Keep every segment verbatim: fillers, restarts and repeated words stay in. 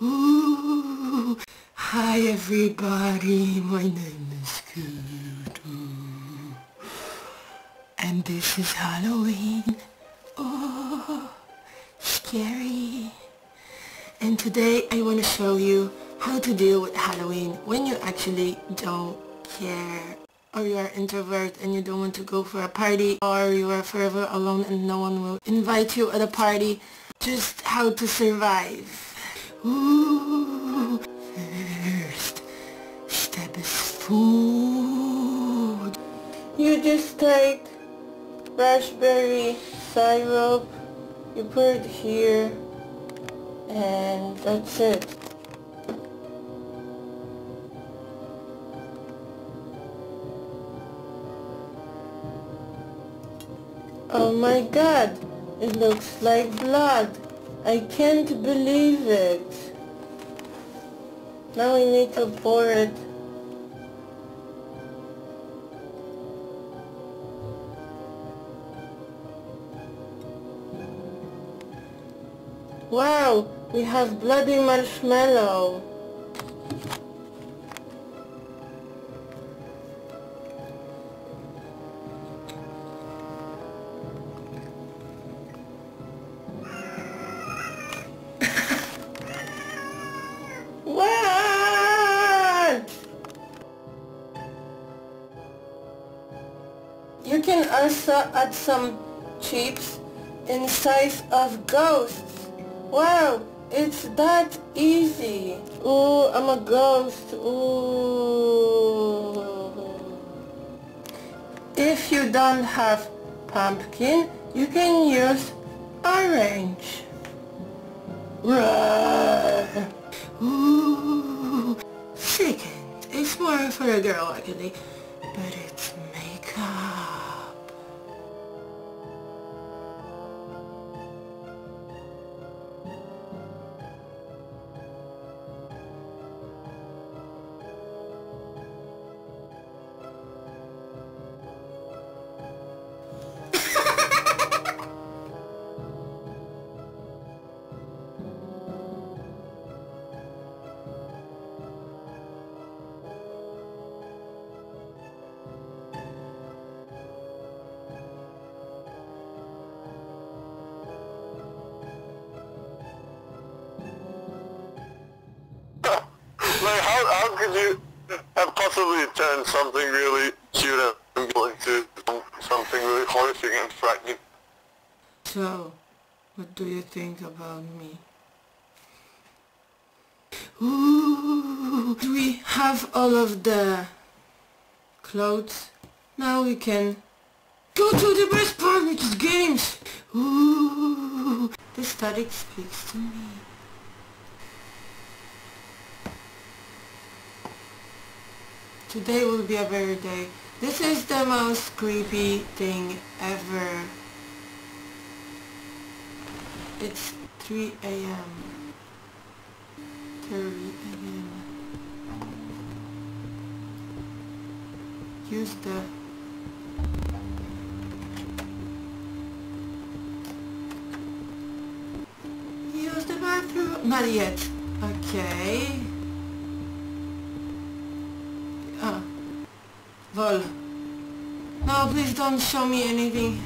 Ooh, hi everybody, my name is Kudu. And this is Halloween. Oh, scary. And today I want to show you how to deal with Halloween when you actually don't care. Or you are introvert and you don't want to go for a party, or you are forever alone and no one will invite you at a party. Just how to survive. Ooh. First step is food. You just take raspberry syrup, you put it here, and that's it. Oh my god, it looks like blood. I can't believe it. Now we need to pour it. Wow, we have bloody marshmallow. You can also add some chips in size of ghosts. Wow, it's that easy. Ooh, I'm a ghost. Ooh. If you don't have pumpkin, you can use orange. Roar. Ooh. Second, it's more for a girl actually, but it's makeup. How, how could you have possibly turned something really cute and into something really horrifying and frightening? So, what do you think about me? Ooh, we have all of the clothes. Now we can go to the best part, which is games! Ooh, the static speaks to me. Today will be a better day. This is the most creepy thing ever. It's three A M three A M Use the... Use the bathroom. Not yet. Okay. Vol. No, please don't show me anything.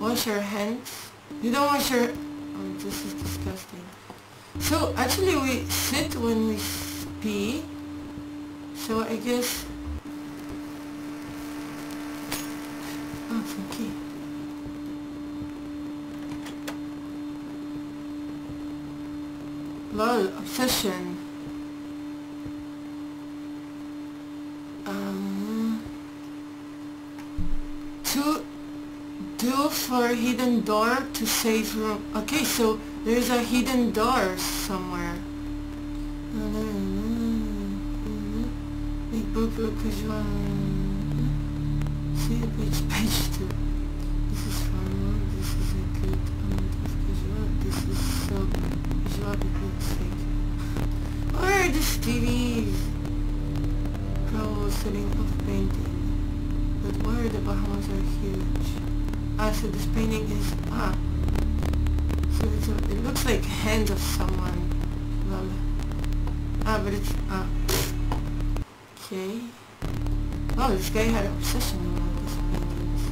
Wash your hands. You don't wash your... Oh, this is disgusting. So, actually we sit when we pee. So I guess... Oh, thank you. Lol, obsession. Um, to do for hidden door to save room. Okay, so there's a hidden door somewhere. Make book look visual. See page page two. This is formal. This is a good amount of visual. This is so. What a good thing. Where are these T Vs? beautiful ceiling of painting, but why the Bahamas are huge? Ah, so this painting is, ah, so it's a, it looks like hands of someone, lol. Ah, but it's, ah, okay. Oh, this guy had an obsession about these paintings.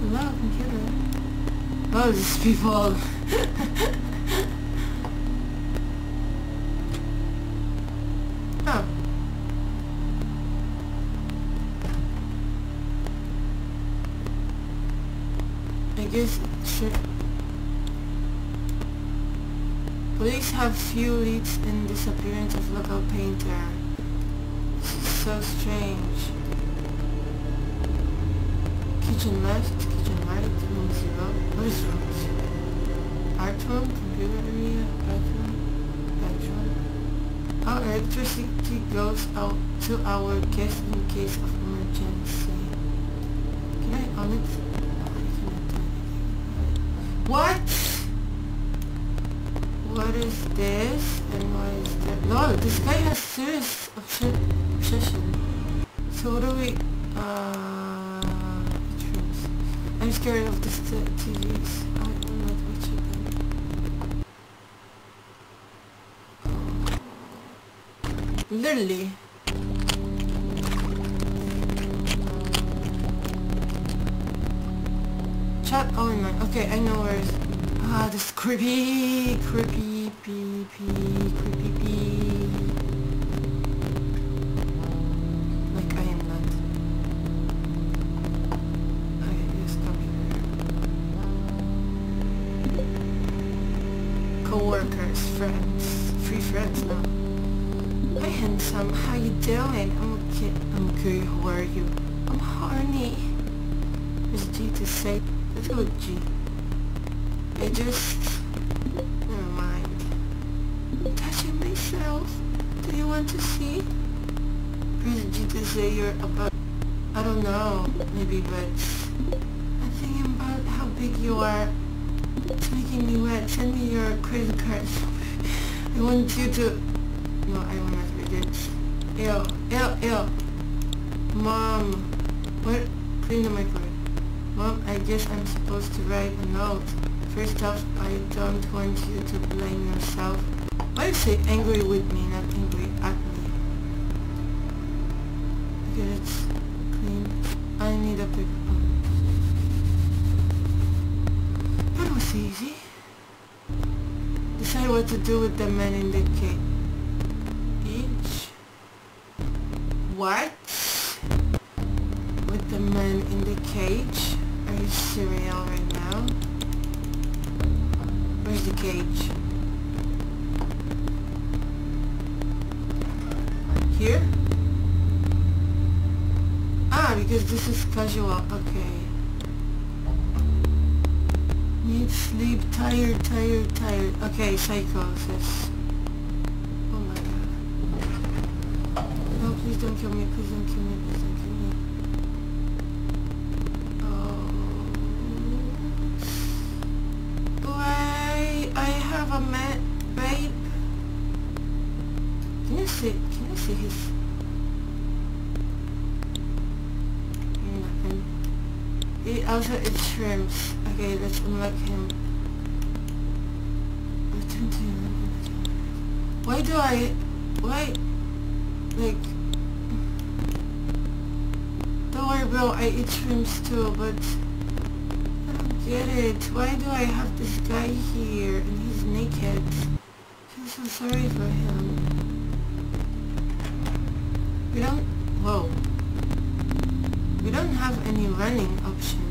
Hello, computer. Oh, these people. Oh. I guess it should. Police have few leads in disappearance of local painter. So strange. Kitchen left, kitchen right, room zero. What is room zero? Art room, computer area, bedroom, bedroom. Our electricity goes out to our guest in case of emergency. Can I on it? Oh, I cannot do anything. What? What is this? And what is that? No, this guy has serious obsession. So what do we, uh, I'm scared of the T Vs, I will not watch them. Oh. Literally. Chat, oh my, okay, I know where it's, ah, this creepy, creepy, pee, pee, creepy, pee. Friends, free friends now. Hi handsome, how you doing? I'm okay. I'm okay. How are you? I'm horny. There's G to say. Let's go with G. I just never mind. I'm touching myself. Do you want to see? There's G to say you're about. I don't know. Maybe, but I'm thinking about how big you are. It's making me wet. Send me your credit cards. I want you to... No, I will not read it. Ew, ew, ew. Mom. What? Clean the microwave. Mom, I guess I'm supposed to write a note. First off, I don't want you to blame yourself. Why do you say angry with me, not angry at me? Okay, it's clean. I need a paper. That was easy. Decide what to do with the man in the cage. Each? What? With the man in the cage? Are you serious right now? Where's the cage? Here? Ah, because this is casual. Okay. Need sleep, tired, tired, tired. Okay, psychosis. Oh my god. No, please don't kill me, please don't kill me, please don't kill me. Oh. Boy, I have a man, babe. Can you see, can you see his... Nothing. It also, it shrimps. Okay, let's unlock him. Why do I... Why... Like... Don't worry bro, I eat shrimps too, but... I don't get it. Why do I have this guy here and he's naked? I feel so sorry for him. We don't... Whoa. We don't have any running options.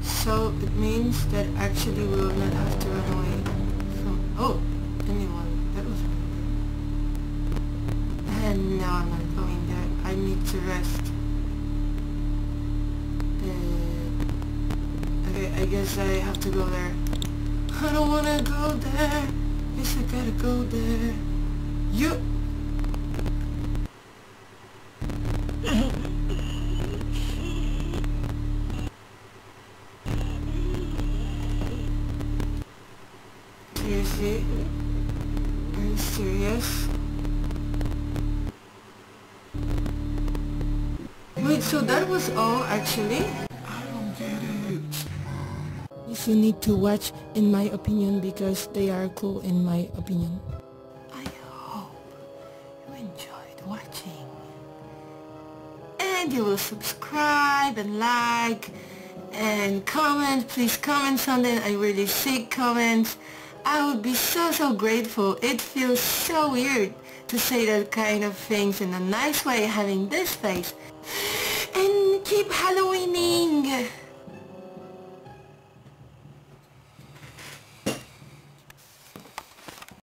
So it means that actually we will not have to run away from... Oh! Anyone. That was... And now I'm not going there. I need to rest. Uh, okay, I guess I have to go there. I don't wanna go there! Yes, I gotta go there. You... Seriously? Are you serious? Wait, so that was all actually? I don't get it. If you need to watch, in my opinion, because they are cool in my opinion. I hope you enjoyed watching. And you will subscribe and like and comment. Please comment something. I really seek comments. I would be so so grateful. It feels so weird to say that kind of things in a nice way, having this face. And keep Halloweening!